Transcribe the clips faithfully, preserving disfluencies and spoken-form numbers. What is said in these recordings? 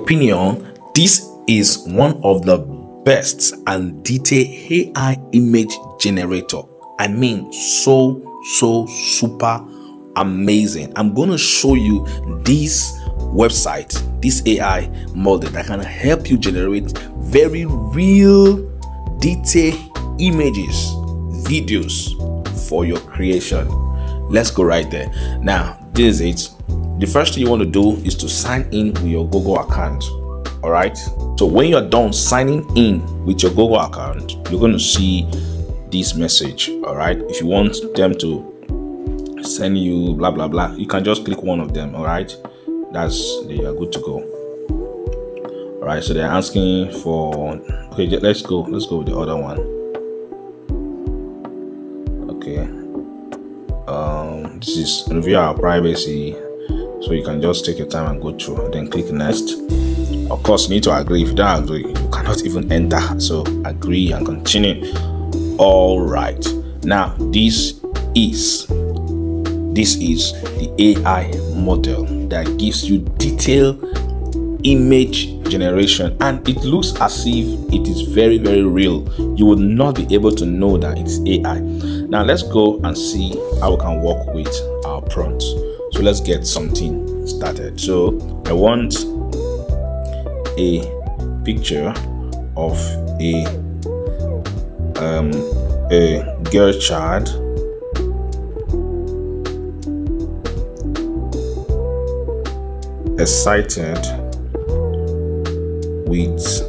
opinion, this is one of the best and detailed A I image generator. I mean, so, so super amazing. I'm going to show you this website, this A I model that can help you generate very real, detailed images, videos for your creation. Let's go right there. Now, this is it. The first thing you want to do is to sign in with your Google account. All right. So when you're done signing in with your Google account, you're going to see this message. All right. If you want them to send you blah, blah, blah, you can just click one of them. All right. That's, they are good to go. All right. So they're asking for, okay, let's go. Let's go with the other one. Okay. Um, this is review our privacy, so you can just take your time and go through, then click next. Of course, you need to agree. If you don't agree, you cannot even enter. So agree and continue. All right. Now this is this is the A I model that gives you detailed image generation, and it looks as if it is very, very real. You would not be able to know that it's A I. Now let's go and see how we can work with our prompts. So let's get something started. So I want a picture of a um, a girl child excited with,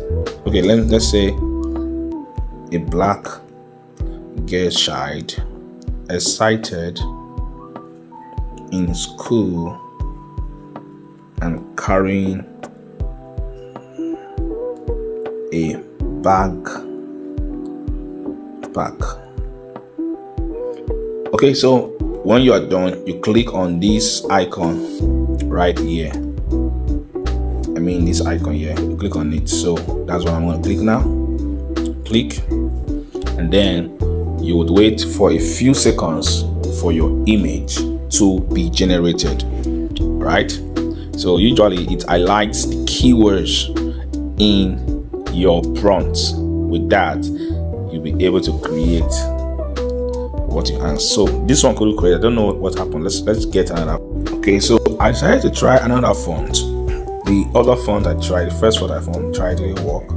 okay, let, let's say a black girl child excited in school and carrying a bag pack. Okay, so when you are done, you click on this icon right here. I mean this icon here, you click on it. So that's what I'm going to click now. Click, and then you would wait for a few seconds for your image to be generated, right? So usually it highlights the keywords in your prompts. With that, you'll be able to create what you ask. So this one could create, I don't know what happened. Let's let's get another. Okay, so I decided to try another font. The other font I tried, the first one I found, tried to work.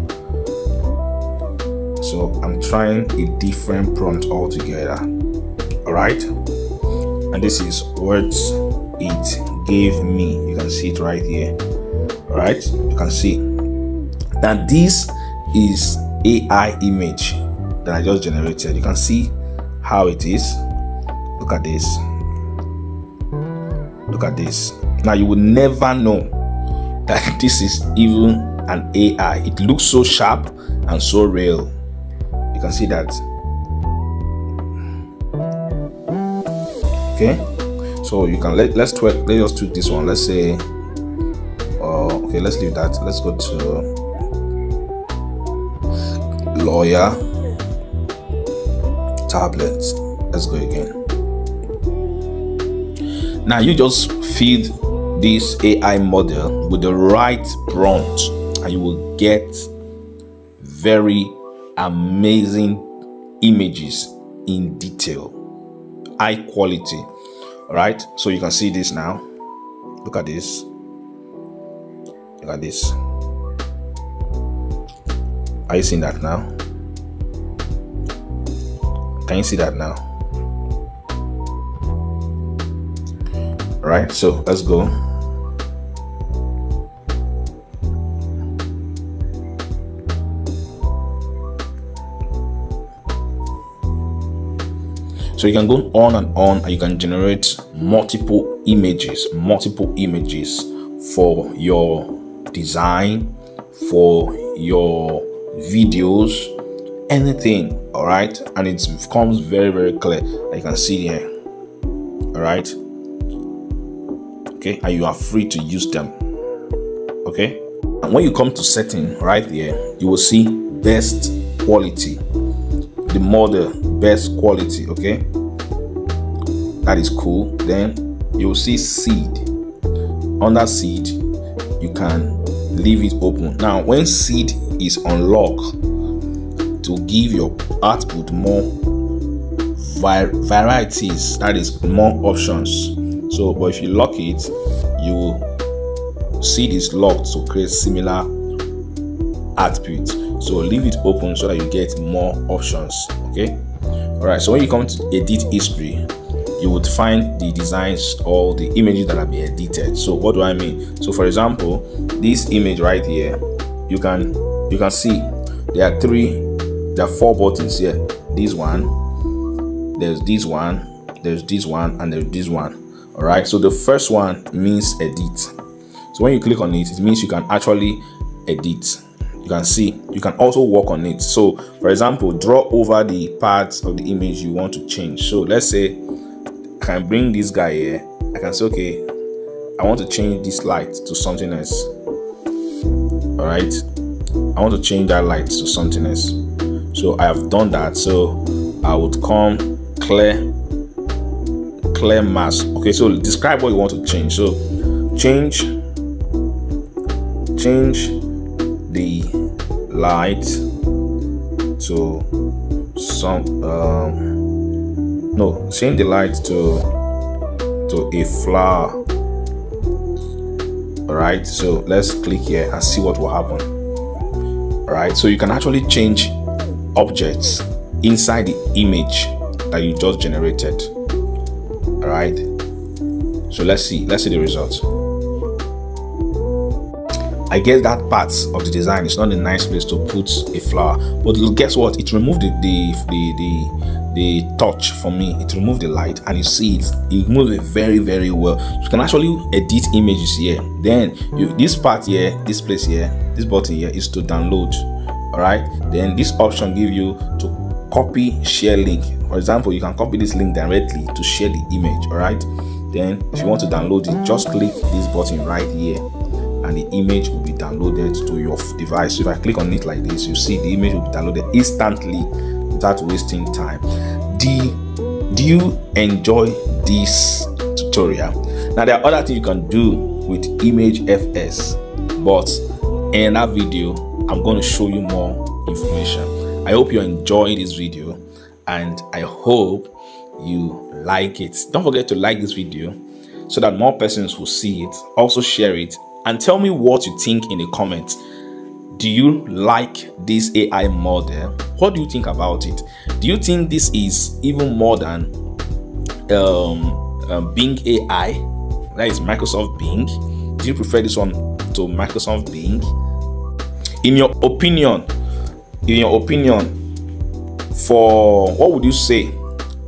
So I'm trying a different prompt altogether. All right, and this is what it gave me. You can see it right here. All right, you can see. Now this is A I image that I just generated. You can see how it is. Look at this. Look at this. Now you will never know that this is even an A I. It looks so sharp and so real. You can see that. Okay. So you can let let's try, let us do this one. Let's say. Uh, okay. Let's leave that. Let's go to. Lawyer tablets. Let's go again. Now you just feed this A I model with the right prompt and you will get very amazing images in detail, high quality. All right, so you can see this now. Look at this. Look at this. Are you seeing that now? Can you see that now? All right, so let's go. So you can go on and on, and you can generate multiple images, multiple images for your design, for your videos, anything. All right, and it becomes very, very clear. You can see here. All right, okay, and you are free to use them. Okay, and when you come to setting right here, you will see best quality, the model best quality. Okay, that is cool. Then you will see seed. Under seed, you can leave it open. Now when seed is unlocked, to give your output more varieties, that is more options. So but if you lock it, you will see this locked to create similar output. So leave it open so that you get more options. Okay, all right. So when you come to edit history, you would find the designs or the images that have been edited. So what do I mean? So for example, this image right here, you can you can see there are three, there are four buttons here. This one, there's this one, there's this one, and there's this one. All right. So the first one means edit. So when you click on it, it means you can actually edit. You can see, you can also work on it. So for example, draw over the parts of the image you want to change. So let's say I can bring this guy here. I can say, okay, I want to change this light to something else. All right, I want to change that light to something else. So I have done that. So I would come clear clear mask. Okay, so describe what you want to change. So change change the light to some um, no change the light to to a flower. All right, so let's click here and see what will happen. All right, so you can actually change objects inside the image that you just generated. All right, so let's see let's see the results. I guess that part of the design is not a nice place to put a flower, but guess what? It removed the the the, the, the touch for me. It removed the light, and you see it. It moves it very very well. You can actually edit images here. Then you, this part here, this place here, this button here is to download. All right. Then this option gives you to copy share link. For example, you can copy this link directly to share the image. All right. Then if you want to download it, just click this button right here, and the image will be downloaded to your device. So if I click on it like this, you see the image will be downloaded instantly without wasting time. Do, do you enjoy this tutorial? Now there are other things you can do with ImageFx, but in that video I'm going to show you more information. I hope you enjoy this video and I hope you like it. Don't forget to like this video so that more persons will see it. Also share it and tell me what you think in the comments. Do you like this A I model? What do you think about it? Do you think this is even more than um, uh, Bing A I? That is Microsoft Bing. Do you prefer this one to Microsoft Bing? In your opinion, in your opinion, for what would you say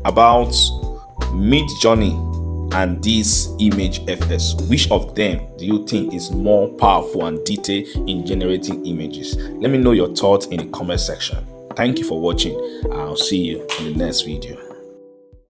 about Midjourney and this ImageFx? Which of them do you think is more powerful and detailed in generating images? Let me know your thoughts in the comment section. Thank you for watching. I'll see you in the next video.